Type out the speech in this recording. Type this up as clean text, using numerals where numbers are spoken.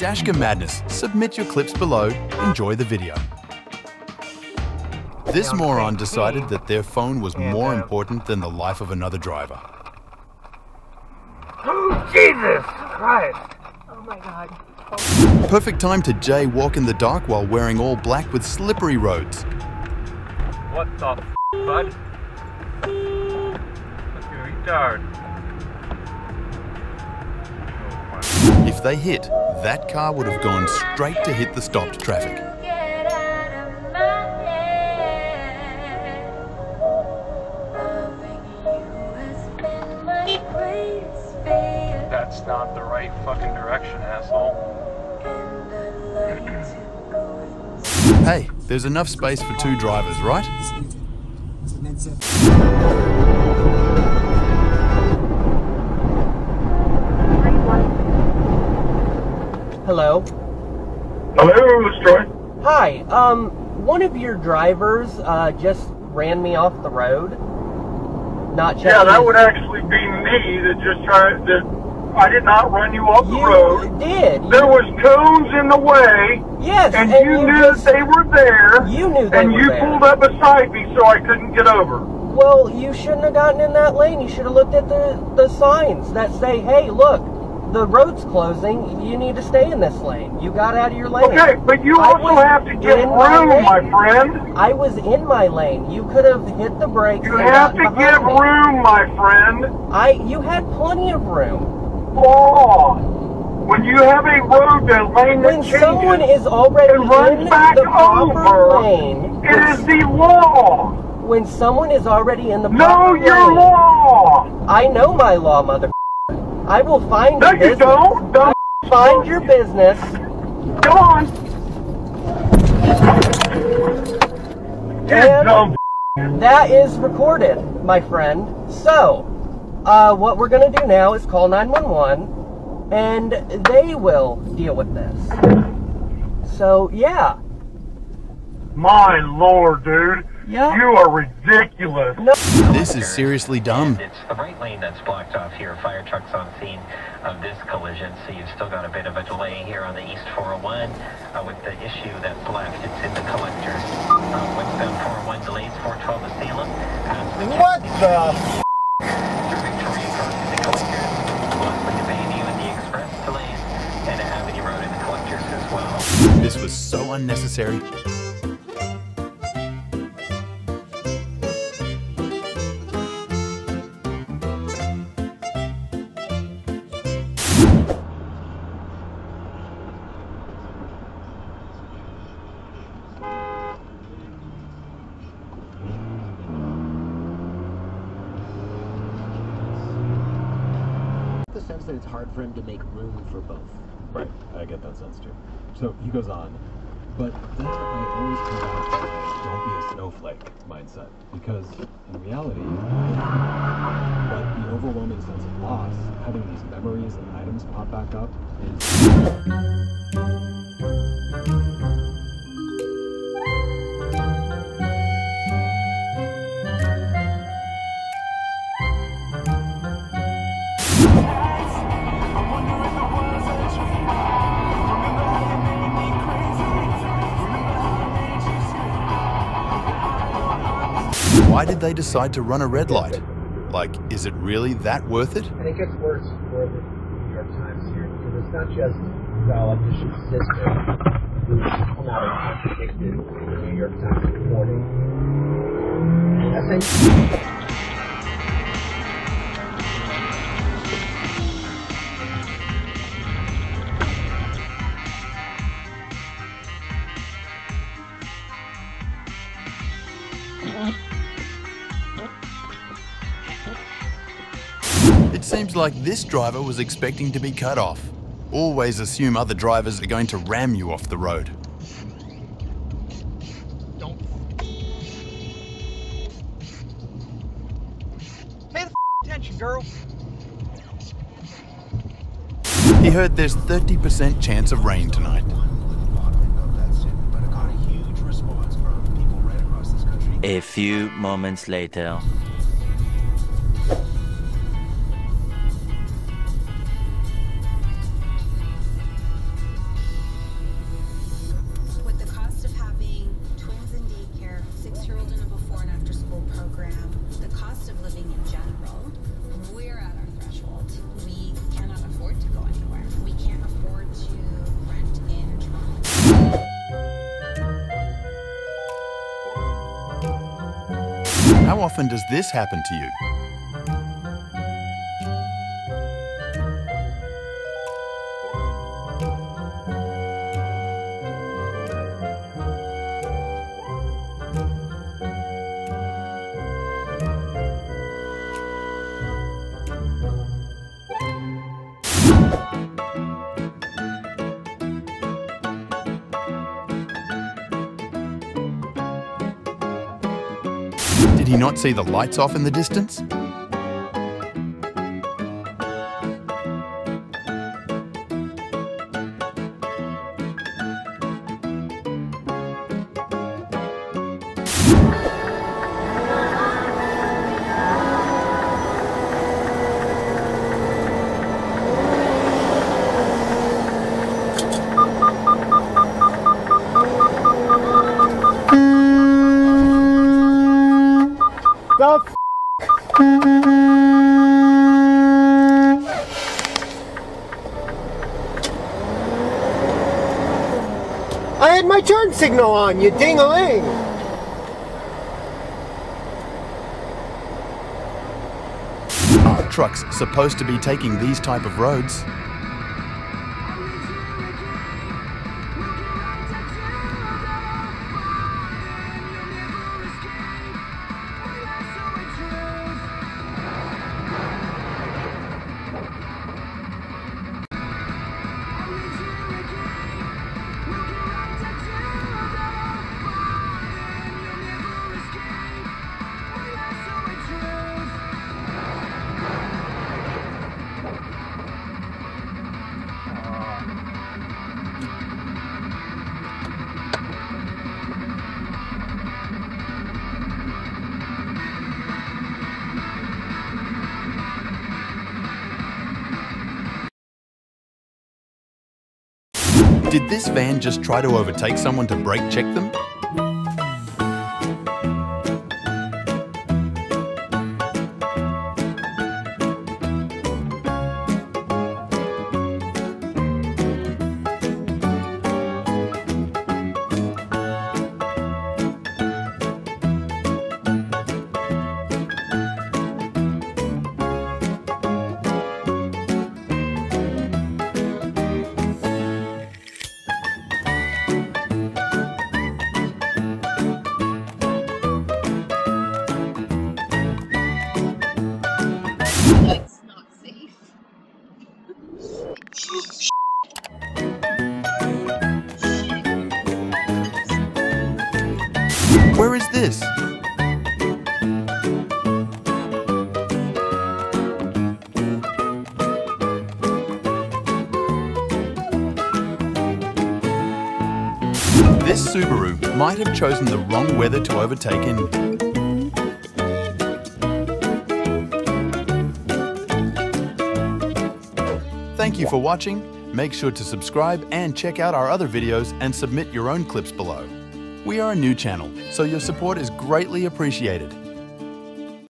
Dashcam Madness. Submit your clips below. Enjoy the video. This moron decided that their phone was more important than the life of another driver. Oh, Jesus Christ! Oh my God. Oh. Perfect time to jaywalk in the dark while wearing all black with slippery roads. What the f, bud? Fucking retard. If they hit, that car would have gone straight to hit the stopped traffic. That's not the right fucking direction, asshole. Hey, there's enough space for two drivers, right? Hello? Hello, Miss Troy. Hi, one of your drivers just ran me off the road. Not checking. Yeah, that would actually be me that just tried to... I did not run you off the road. You did. There was cones in the way. Yes. And you knew that they were there. You knew they were there. And you pulled up beside me so I couldn't get over. Well, you shouldn't have gotten in that lane. You should have looked at the signs that say, hey, look, the road's closing. You need to stay in this lane. You got out of your lane. Okay, but you also have to give room, my friend. I was in my lane. You could have hit the brakes. You have to give room, my friend. You had plenty of room. Law. When you have a road that lane that changes, someone is already runs back over lane, it is the law. When someone is already in the proper lane. Know your law. I know my law, mother. I will find your business. No, you don't. Don't find your business. Go on. And that is recorded, my friend. So. What we're going to do now is call 911, and they will deal with this. So, yeah. My lord, dude. Yeah. You are ridiculous. No. This is seriously dumb. And it's the right lane that's blocked off here. Fire truck's on scene of this collision, so you've still got a bit of a delay here on the East 401 with the issue that's left. It's in the collector. Westbound 401 delays 412 to Salem. What the... This was so unnecessary. The sense that it's hard for him to make room for both. Right, I get that sense too. So he goes on, but that's what I always come back to, don't be a snowflake mindset, because in reality, like the overwhelming sense of loss, having these memories and items pop back up is. Why did they decide to run a red light? Like, is it really that worth it? And it gets worse for the New York Times here, because it's not just the politician's sister who's come out and contradicted in the New York Times reporting. It seems like this driver was expecting to be cut off. Always assume other drivers are going to ram you off the road. Don't. Pay the attention, girl. He heard there's 30% chance of rain tonight. A few moments later. How often does this happen to you? Did he not see the lights off in the distance? I had my turn signal on, you ding-a-ling! Are trucks supposed to be taking these type of roads? Did this van just try to overtake someone to brake check them? Where is this? This Subaru might have chosen the wrong weather to overtake in. Thank you for watching. Make sure to subscribe and check out our other videos and submit your own clips below. We are a new channel, so your support is greatly appreciated.